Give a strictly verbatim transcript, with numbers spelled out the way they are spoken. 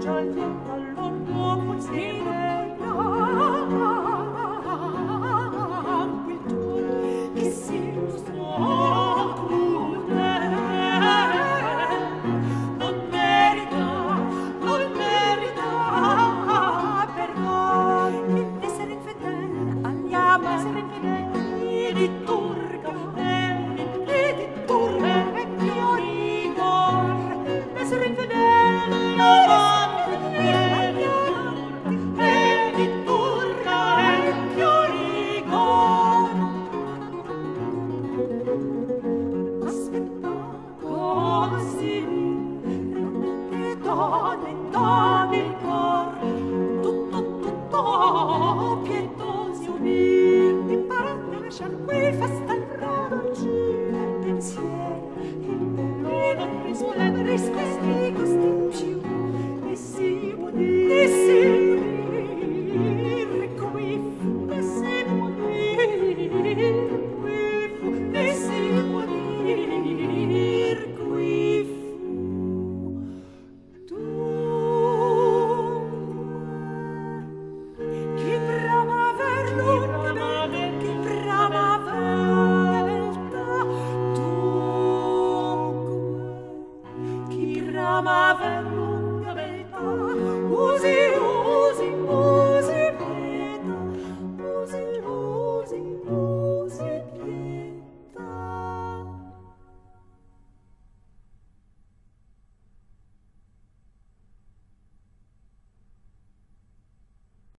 Già il tempo all'uomo può stare